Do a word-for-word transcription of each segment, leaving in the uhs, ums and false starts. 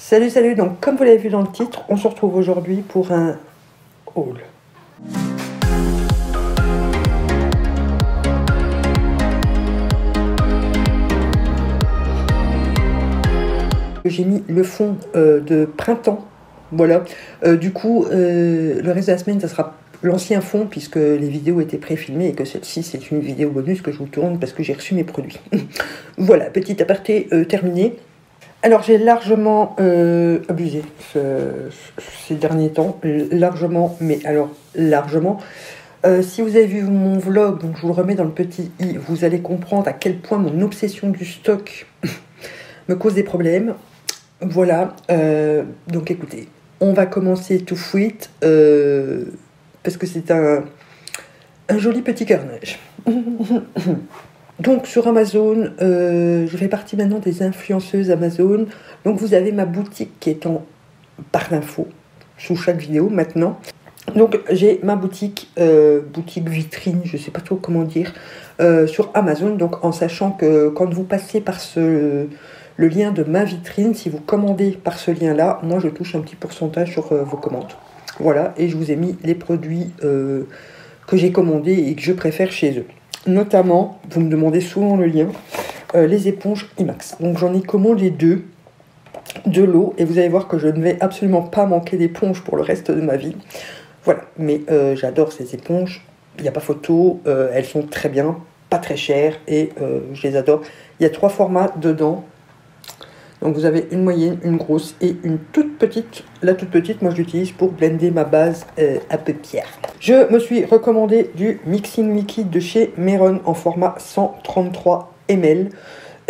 Salut, salut, donc comme vous l'avez vu dans le titre, on se retrouve aujourd'hui pour un haul. J'ai mis le fond euh, de printemps, voilà. Euh, du coup, euh, le reste de la semaine, ça sera l'ancien fond puisque les vidéos étaient pré-filmées et que celle-ci, c'est une vidéo bonus que je vous tourne parce que j'ai reçu mes produits. Voilà, petit aparté euh, terminé. Alors, j'ai largement euh, abusé ce, ces derniers temps, largement, mais alors largement. Euh, si vous avez vu mon vlog, donc je vous le remets dans le petit i, vous allez comprendre à quel point mon obsession du stock me cause des problèmes. Voilà, euh, donc écoutez, on va commencer tout fuite, euh, parce que c'est un, un joli petit carnage. Donc sur Amazon, euh, je fais partie maintenant des influenceuses Amazon. Donc vous avez ma boutique qui est en barre d'infos sous chaque vidéo maintenant. Donc j'ai ma boutique, euh, boutique vitrine, je ne sais pas trop comment dire, euh, sur Amazon. Donc en sachant que quand vous passez par ce... le lien de ma vitrine, si vous commandez par ce lien-là, moi je touche un petit pourcentage sur euh, vos commandes. Voilà, et je vous ai mis les produits euh, que j'ai commandés et que je préfère chez eux. Notamment, vous me demandez souvent le lien, euh, les éponges Imax. Donc j'en ai commandé deux, de l'eau, et vous allez voir que je ne vais absolument pas manquer d'éponges pour le reste de ma vie. Voilà, mais euh, j'adore ces éponges, il n'y a pas photo, euh, elles sont très bien, pas très chères, et euh, je les adore. Il y a trois formats dedans. Donc vous avez une moyenne, une grosse et une toute petite. La toute petite, moi je l'utilise pour blender ma base euh, à paupières. Je me suis recommandé du Mixing Liquide de chez Meron en format cent trente-trois millilitres.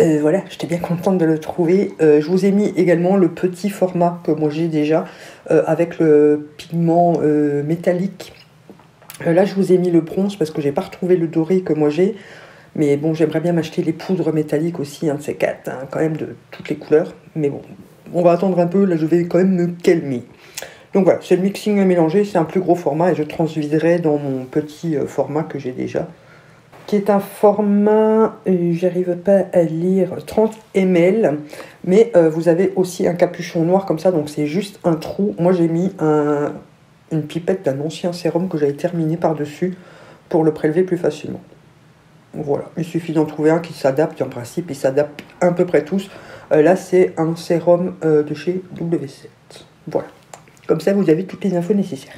Euh, voilà, j'étais bien contente de le trouver. Euh, je vous ai mis également le petit format que moi j'ai déjà euh, avec le pigment euh, métallique. Euh, là je vous ai mis le bronze parce que j'ai pas retrouvé le doré que moi j'ai. Mais bon, j'aimerais bien m'acheter les poudres métalliques aussi, un hein, de ces quatre, hein, quand même, de toutes les couleurs. Mais bon, on va attendre un peu, là je vais quand même me calmer. Donc voilà, c'est le mixing mélangé, c'est un plus gros format et je transviderai dans mon petit format que j'ai déjà. Qui est un format, euh, j'arrive pas à lire, trente millilitres. Mais euh, vous avez aussi un capuchon noir comme ça, donc c'est juste un trou. Moi j'ai mis un, une pipette d'un ancien sérum que j'avais terminé par-dessus pour le prélever plus facilement. Voilà, il suffit d'en trouver un qui s'adapte, en principe ils s'adaptent à peu près tous. Euh, là c'est un sérum euh, de chez W sept. Voilà, comme ça vous avez toutes les infos nécessaires.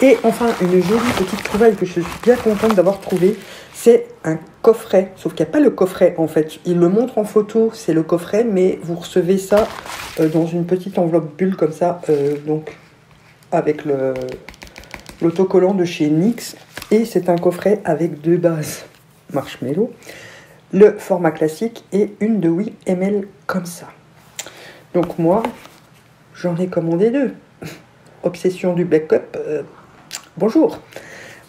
Et enfin, une jolie petite trouvaille que je suis bien contente d'avoir trouvée, c'est un coffret. Sauf qu'il n'y a pas le coffret en fait, il le montre en photo, c'est le coffret, mais vous recevez ça euh, dans une petite enveloppe bulle comme ça, euh, donc avec le l'autocollant de chez N Y X. Et c'est un coffret avec deux bases marshmallow, le format classique et une de huit millilitres comme ça. Donc moi, j'en ai commandé deux. Obsession du backup, euh, bonjour.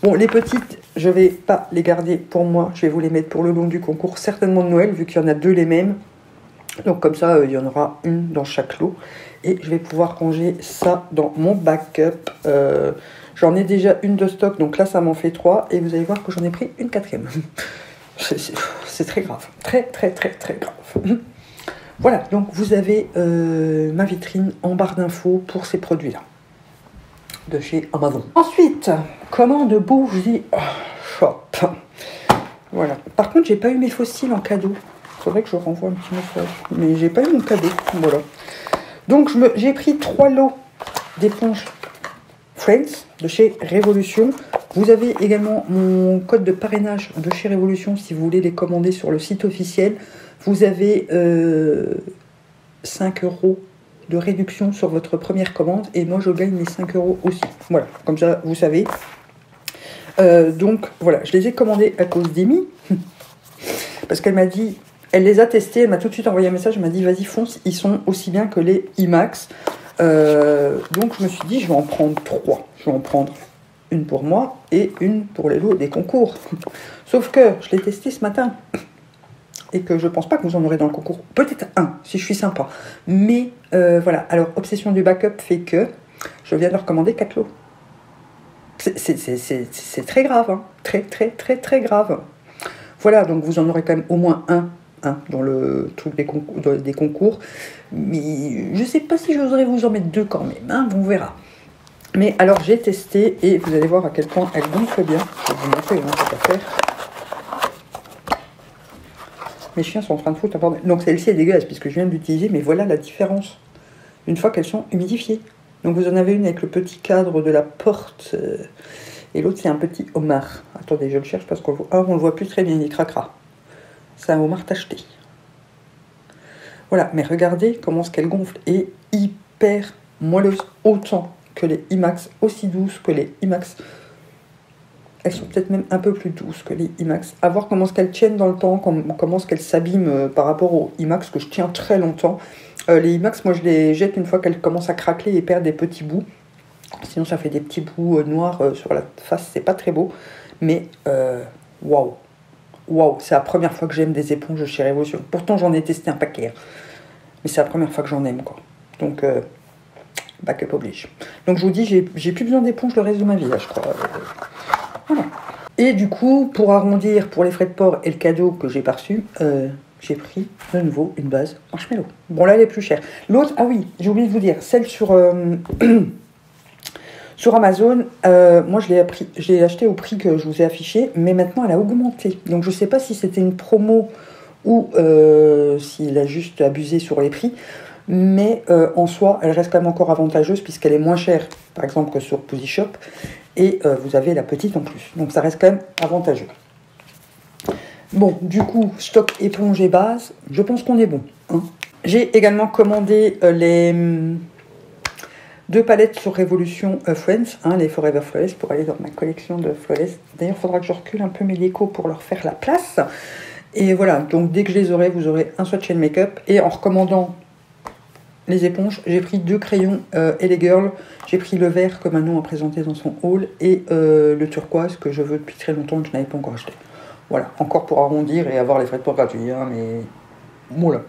Bon, les petites, je ne vais pas les garder pour moi. Je vais vous les mettre pour le long du concours, certainement de Noël, vu qu'il y en a deux les mêmes. Donc comme ça, euh, il y en aura une dans chaque lot. Et je vais pouvoir ranger ça dans mon backup. Euh, J'en ai déjà une de stock, donc là, ça m'en fait trois. Et vous allez voir que j'en ai pris une quatrième. C'est très grave. Très, très, très, très grave. Voilà, donc vous avez euh, ma vitrine en barre d'infos pour ces produits-là. De chez Amazon. Ensuite, commande Boozyshop. Voilà. Par contre, j'ai pas eu mes fossiles en cadeau. C'est vrai que je renvoie un petit message. Mais j'ai pas eu mon cadeau. Voilà. Donc, j'ai pris trois lots d'éponges Friends de chez Révolution. Vous avez également mon code de parrainage de chez Révolution si vous voulez les commander sur le site officiel. Vous avez euh, cinq euros de réduction sur votre première commande et moi je gagne les cinq euros aussi. Voilà, comme ça vous savez. Euh, donc voilà, je les ai commandés à cause d'Emmy parce qu'elle m'a dit, elle les a testés, elle m'a tout de suite envoyé un message, elle m'a dit vas-y fonce, ils sont aussi bien que les Imax. Euh, donc je me suis dit je vais en prendre trois, je vais en prendre une pour moi et une pour les lots des concours, sauf que je l'ai testé ce matin et que je pense pas que vous en aurez dans le concours, peut-être un si je suis sympa, mais euh, voilà. Alors obsession du backup fait que je viens de recommander quatre lots, c'est très grave, hein. Très très très très grave. Voilà, donc vous en aurez quand même au moins un hein, dans le truc des concours, dans, des concours. Mais je sais pas si j'oserais vous en mettre deux quand même, hein, on verra. Mais alors j'ai testé et vous allez voir à quel point elle gonfle bien. Je vais vous montrer, hein, cette affaire. Mes chiens sont en train de foutre un bordel. Donc celle-ci est dégueulasse puisque je viens de l'utiliser, mais voilà la différence. Une fois qu'elles sont humidifiées. Donc vous en avez une avec le petit cadre de la porte euh, et l'autre c'est un petit homard. Attendez, je le cherche parce qu'on ah, on le voit plus très bien, il cracra. C'est un homard tacheté. Voilà, mais regardez comment ce qu'elle gonfle est hyper moelleuse, autant que les Imax, aussi douce que les Imax. Elles sont peut-être même un peu plus douces que les Imax. À voir comment est-ce qu'elles tiennent dans le temps, comment est-ce qu'elles s'abîment par rapport aux Imax, que je tiens très longtemps. Euh, les Imax, moi, je les jette une fois qu'elles commencent à craquer et perdre des petits bouts. Sinon, ça fait des petits bouts euh, noirs euh, sur la face. C'est pas très beau. Mais, waouh. Waouh. C'est la première fois que j'aime des éponges chez Révolution. Pourtant, j'en ai testé un paquet. Hein. Mais c'est la première fois que j'en aime, quoi. Donc, euh, back up oblige. Donc, je vous dis, j'ai plus besoin d'éponge le reste de ma vie, là, je crois. Voilà. Et du coup, pour arrondir pour les frais de port et le cadeau que j'ai pas reçu, euh, j'ai pris de nouveau une base marshmallow. Bon, là, elle est plus chère. L'autre, ah oui, j'ai oublié de vous dire, celle sur, euh, sur Amazon, euh, moi, je l'ai achetée au prix que je vous ai affiché, mais maintenant, elle a augmenté. Donc, je sais pas si c'était une promo ou euh, s'il a juste abusé sur les prix. Mais euh, en soi, elle reste quand même encore avantageuse puisqu'elle est moins chère, par exemple, que sur Boozyshop. Et euh, vous avez la petite en plus. Donc ça reste quand même avantageux. Bon, du coup, stock éponge et base, je pense qu'on est bon. Hein. J'ai également commandé euh, les hum, deux palettes sur Révolution euh, Friends, hein, les Forever Flawless, pour aller dans ma collection de Flawless. D'ailleurs, il faudra que je recule un peu mes décos pour leur faire la place. Et voilà, donc dès que je les aurai, vous aurez un swatch de make-up. Et en recommandant les éponges, j'ai pris deux crayons euh, et les girls. J'ai pris le vert que Manon a présenté dans son haul et euh, le turquoise que je veux depuis très longtemps que je n'avais pas encore acheté. Voilà, encore pour arrondir et avoir les frais de port gratuits, hein, mais voilà.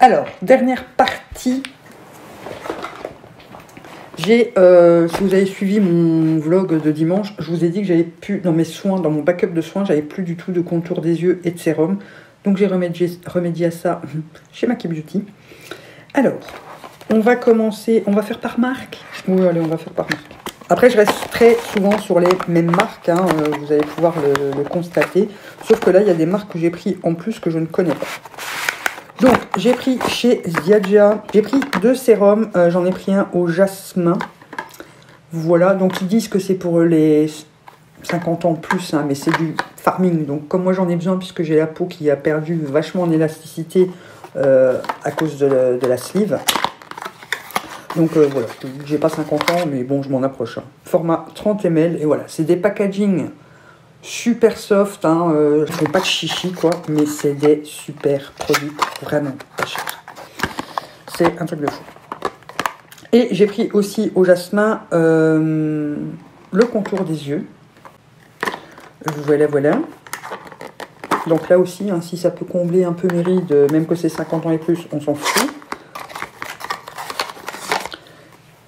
Alors, dernière partie. J'ai, euh, si vous avez suivi mon vlog de dimanche, je vous ai dit que j'avais plus, dans mes soins, dans mon backup de soins, j'avais plus du tout de contour des yeux et de sérum. Donc j'ai remédié, remédié à ça chez MaquiBeauty. Alors, on va commencer, on va faire par marque. Oui, allez, on va faire par marque. Après, je reste très souvent sur les mêmes marques, hein, vous allez pouvoir le, le constater. Sauf que là, il y a des marques que j'ai pris en plus que je ne connais pas. Donc, j'ai pris chez Ziaja, j'ai pris deux sérums, euh, j'en ai pris un au jasmin. Voilà, donc ils disent que c'est pour les cinquante ans plus, hein, mais c'est du farming. Donc, comme moi, j'en ai besoin puisque j'ai la peau qui a perdu vachement en élasticité, Euh, à cause de la, de la sleeve. Donc euh, voilà, j'ai pas cinquante ans, mais bon, je m'en approche. Hein. Format trente millilitres, et voilà, c'est des packaging super soft, hein, euh, je fais pas de chichi, quoi, mais c'est des super produits, vraiment pas chers. C'est un truc de fou. Et j'ai pris aussi au jasmin euh, le contour des yeux. Voilà, voilà. Donc là aussi, hein, si ça peut combler un peu mes rides, même que c'est cinquante ans et plus, on s'en fout.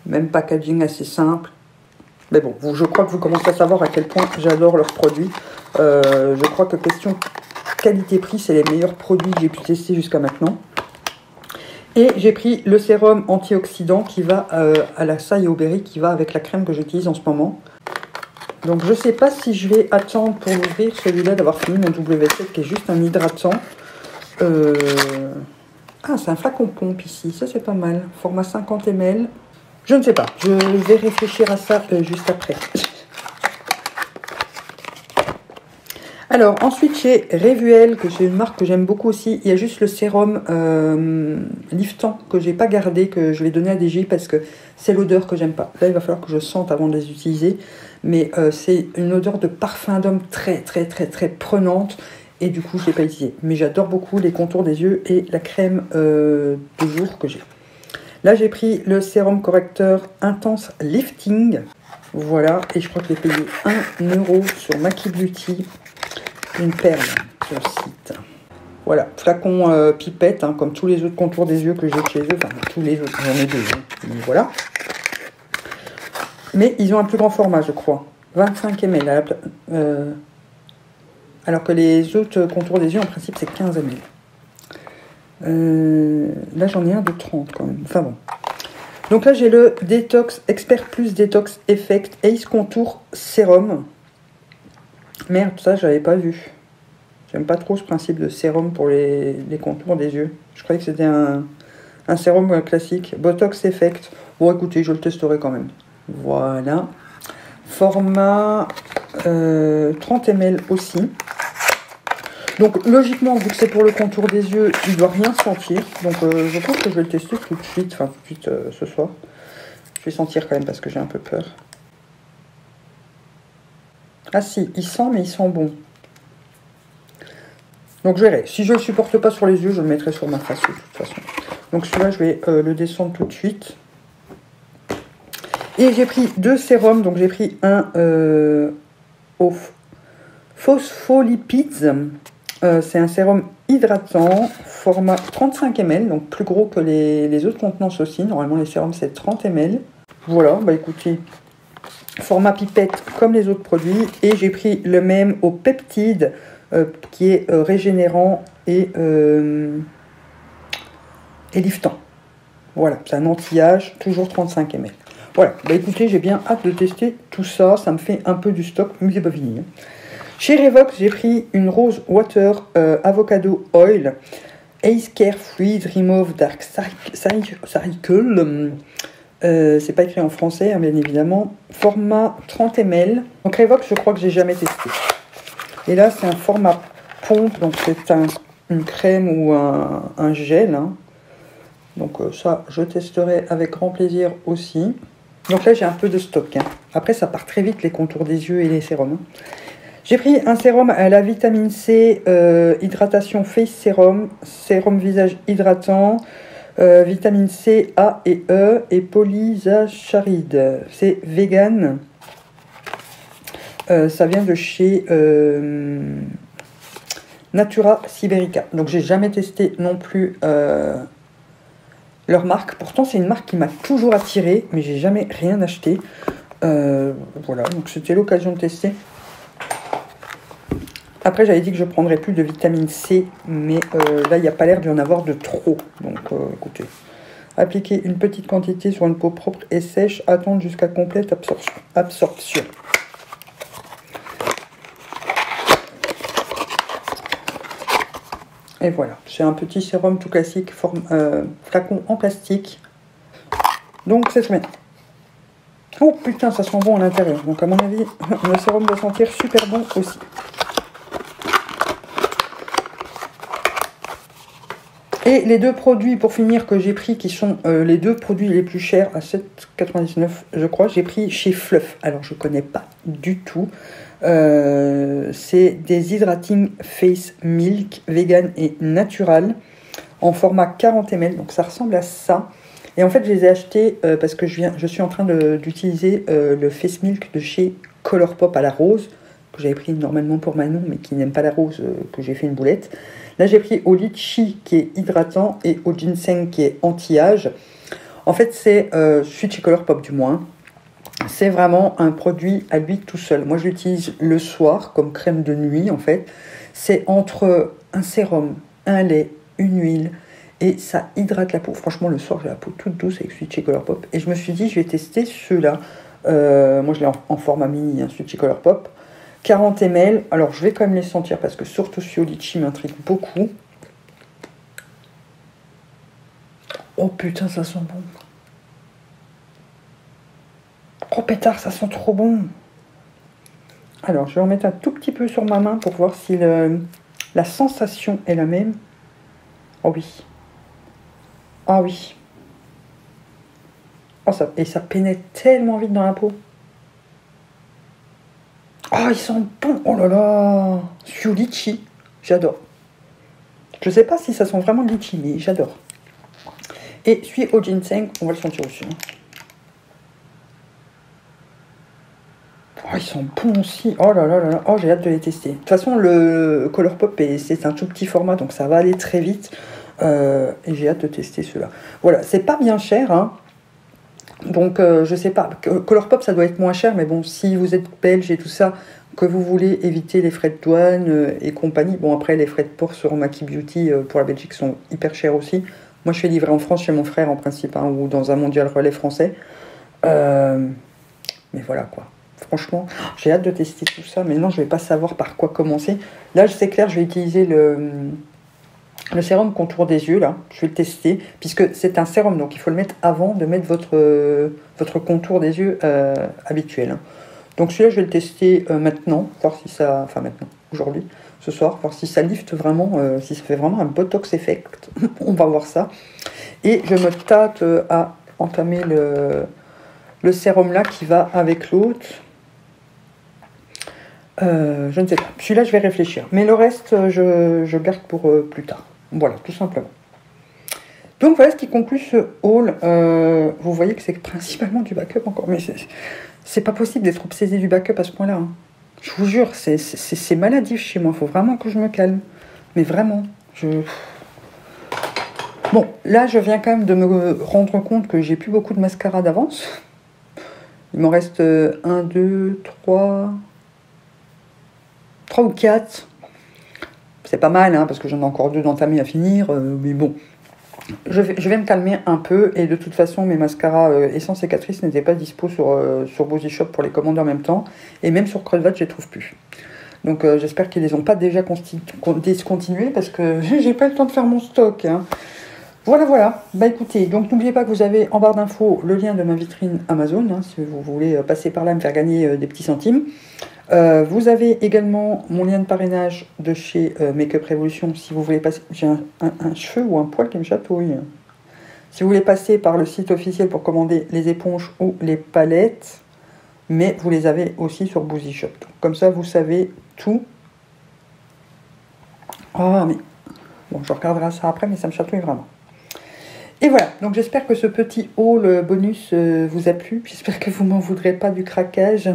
Même packaging assez simple. Mais bon, je crois que vous commencez à savoir à quel point j'adore leurs produits. Euh, je crois que question qualité-prix, c'est les meilleurs produits que j'ai pu tester jusqu'à maintenant. Et j'ai pris le sérum antioxydant qui va euh, à la saille au berry, qui va avec la crème que j'utilise en ce moment. Donc je sais pas si je vais attendre pour l'ouvrir celui-là, d'avoir fini mon W sept qui est juste un hydratant. Euh... Ah, c'est un flacon pompe ici, ça c'est pas mal. Format cinquante millilitres. Je ne sais pas, je vais réfléchir à ça euh, juste après. Alors ensuite chez Revuel, que c'est une marque que j'aime beaucoup aussi, il y a juste le sérum euh, liftant que j'ai pas gardé, que je vais donner à D J parce que c'est l'odeur que j'aime pas. Là il va falloir que je sente avant de les utiliser, mais euh, c'est une odeur de parfum d'homme très très très très prenante et du coup je l'ai pas utilisé. Mais j'adore beaucoup les contours des yeux et la crème euh, de jour que j'ai. Là j'ai pris le sérum correcteur intense lifting, voilà, et je crois que j'ai payé un euro sur MaquiBeauty. Une perle sur le site. Voilà, flacon euh, pipette, hein, comme tous les autres contours des yeux que j'ai chez eux. Enfin, tous les autres, j'en ai deux. Hein. Voilà. Mais ils ont un plus grand format, je crois. vingt-cinq millilitres. Euh... alors que les autres contours des yeux, en principe, c'est quinze millilitres. Euh, là, j'en ai un de trente quand même. Enfin bon. Donc là, j'ai le Detox Expert Plus Detox Effect Ace Contour Sérum. Merde, ça, j'avais pas vu. J'aime pas trop ce principe de sérum pour les, les contours des yeux. Je croyais que c'était un, un sérum classique. Botox Effect. Bon, écoutez, je le testerai quand même. Voilà. Format euh, trente millilitres aussi. Donc, logiquement, vu que c'est pour le contour des yeux, il ne doit rien sentir. Donc, euh, je pense que je vais le tester tout de suite. Enfin, tout de suite euh, ce soir. Je vais sentir quand même parce que j'ai un peu peur. Ah si, il sent, mais il sent bon. Donc je verrai. Si je ne le supporte pas sur les yeux, je le mettrai sur ma face de toute façon. Donc celui-là, je vais euh, le descendre tout de suite. Et j'ai pris deux sérums. Donc j'ai pris un euh, au phospholipides. Euh, C'est un sérum hydratant, format trente-cinq millilitres. Donc plus gros que les, les autres contenances aussi. Normalement, les sérums, c'est trente millilitres. Voilà, bah écoutez... Format pipette comme les autres produits. Et j'ai pris le même au peptide euh, qui est euh, régénérant et, euh, et liftant. Voilà, c'est un anti-âge, toujours trente-cinq millilitres. Voilà, bah écoutez, j'ai bien hâte de tester tout ça. Ça me fait un peu du stock, mais c'est pas fini. Chez Revox, j'ai pris une Rose Water euh, Avocado Oil Ace Care Fluid Remove Dark Cycle. Euh, c'est pas écrit en français, hein, bien évidemment. Format trente millilitres. Donc Revox, je crois que j'ai jamais testé. Et là, c'est un format pompe. Donc c'est un, une crème ou un, un gel. Hein. Donc euh, ça, je testerai avec grand plaisir aussi. Donc là, j'ai un peu de stock. Hein. Après, ça part très vite, les contours des yeux et les sérums. Hein. J'ai pris un sérum à la vitamine C, euh, hydratation face sérum, sérum visage hydratant, Euh, vitamine C, A et E et polysaccharides. C'est vegan. Euh, ça vient de chez euh, Natura Sibérica. Donc j'ai jamais testé non plus euh, leur marque. Pourtant c'est une marque qui m'a toujours attirée, mais j'ai jamais rien acheté. Euh, voilà, donc c'était l'occasion de tester. Après, j'avais dit que je ne prendrais plus de vitamine C, mais euh, là, il n'y a pas l'air d'y en avoir de trop. Donc, euh, écoutez, appliquer une petite quantité sur une peau propre et sèche, attendre jusqu'à complète absorption. absorption. Et voilà, c'est un petit sérum tout classique, forme, euh, flacon en plastique. Donc, c'est bien. Oh putain, ça sent bon à l'intérieur. Donc, à mon avis, le sérum doit sentir super bon aussi. Et les deux produits, pour finir, que j'ai pris, qui sont euh, les deux produits les plus chers, à sept quatre-vingt-dix-neuf, je crois, j'ai pris chez Fluff. Alors, je ne connais pas du tout. Euh, c'est des Hydrating Face Milk, vegan et natural, en format quarante millilitres. Donc, ça ressemble à ça. Et en fait, je les ai achetés euh, parce que je, viens, je suis en train d'utiliser euh, le Face Milk de chez Colourpop à la rose, que j'avais pris normalement pour Manon, mais qui n'aime pas la rose, euh, que j'ai fait une boulette. Là, j'ai pris au litchi qui est hydratant et au ginseng qui est anti-âge. En fait, c'est euh, celui de chez Colourpop du moins. C'est vraiment un produit à lui tout seul. Moi, je l'utilise le soir comme crème de nuit en fait. C'est entre un sérum, un lait, une huile et ça hydrate la peau. Franchement, le soir, j'ai la peau toute douce avec celui de chez Colourpop. Et je me suis dit, je vais tester ceux-là. Euh, moi, je l'ai en, en format mini, hein, celui de chez Colourpop. quarante millilitres, alors je vais quand même les sentir parce que surtout celui au litchi m'intrigue beaucoup. Oh putain, ça sent bon. Oh pétard, ça sent trop bon. Alors, je vais en mettre un tout petit peu sur ma main pour voir si le, la sensation est la même. Oh oui. Ah oui. Oh, ça, et ça pénètre tellement vite dans la peau. Ah, oh, ils sentent bon. Oh là là. Celui au litchi. J'adore. Je sais pas si ça sent vraiment le litchi, mais j'adore. Et celui au ginseng, on va le sentir aussi. Oh, ils sentent bon aussi. Oh là là là là. Oh, j'ai hâte de les tester. De toute façon, le Colourpop, c'est un tout petit format, donc ça va aller très vite. Euh, et j'ai hâte de tester ceux-là. Voilà, c'est pas bien cher, hein. Donc, euh, je sais pas. Colourpop, ça doit être moins cher, mais bon, si vous êtes belge et tout ça, que vous voulez éviter les frais de douane et compagnie. Bon, après, les frais de port sur MaquiBeauty pour la Belgique sont hyper chers aussi. Moi, je suis livrée en France chez mon frère, en principe, hein, ou dans un mondial relais français. Euh, mais voilà, quoi. Franchement, j'ai hâte de tester tout ça. Mais non, je ne vais pas savoir par quoi commencer. Là, c'est clair, je vais utiliser le, le sérum contour des yeux, là. Je vais le tester, puisque c'est un sérum. Donc, il faut le mettre avant de mettre votre, votre contour des yeux euh, habituel, hein. Donc celui-là, je vais le tester euh, maintenant, voir si ça... Enfin maintenant, aujourd'hui, ce soir, voir si ça lift vraiment, euh, si ça fait vraiment un Botox effect. On va voir ça. Et je me tâte euh, à entamer le, le sérum là qui va avec l'autre. Euh, je ne sais pas. Celui-là, je vais réfléchir. Mais le reste, je, je garde pour euh, plus tard. Voilà, tout simplement. Donc voilà ce qui conclut ce haul. Euh, vous voyez que c'est principalement du backup encore, mais c'est... C'est pas possible d'être obsédé du backup à ce point-là, hein. Je vous jure, c'est maladif chez moi. Il faut vraiment que je me calme. Mais vraiment, je... Bon, là, je viens quand même de me rendre compte que j'ai plus beaucoup de mascara d'avance. Il m'en reste un, deux, trois... trois ou quatre. C'est pas mal, hein, parce que j'en ai encore deux d'entamés à finir. Euh, mais bon, Je vais, je vais me calmer un peu, et de toute façon mes mascaras euh, Essence et Catrice n'étaient pas dispo sur, euh, sur Boozyshop pour les commander en même temps, et même sur Crevat je les trouve plus. Donc euh, j'espère qu'ils les ont pas déjà discontinués, parce que j'ai pas le temps de faire mon stock, hein. Voilà voilà, bah écoutez, donc n'oubliez pas que vous avez en barre d'infos le lien de ma vitrine Amazon, hein, si vous voulez passer par là me faire gagner euh, des petits centimes. Euh, vous avez également mon lien de parrainage de chez euh, Makeup Revolution. Si vous voulez passer, j'ai un, un, un cheveu ou un poil qui me chatouille. Si vous voulez passer par le site officiel pour commander les éponges ou les palettes, mais vous les avez aussi sur Boozyshop. Comme ça, vous savez tout. Ah mais bon, je regarderai ça après, mais ça me chatouille vraiment. Et voilà, donc j'espère que ce petit haul bonus euh, vous a plu. J'espère que vous m'en voudrez pas du craquage.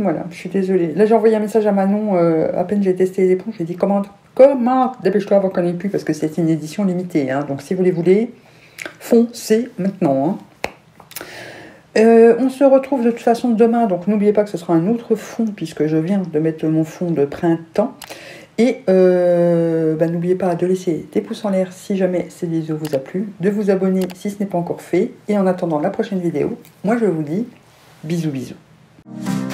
Voilà, je suis désolée. Là, j'ai envoyé un message à Manon, euh, à peine j'ai testé les éponges, j'ai dit commande, commande, dépêche-toi avant qu'on ait plus, parce que c'est une édition limitée, hein. Donc si vous les voulez, foncez maintenant, hein. Euh, on se retrouve de toute façon demain, donc n'oubliez pas que ce sera un autre fond, puisque je viens de mettre mon fond de printemps. Et euh, bah, n'oubliez pas de laisser des pouces en l'air si jamais ces vidéos vous a plu, de vous abonner si ce n'est pas encore fait. Et en attendant la prochaine vidéo, moi je vous dis bisous bisous.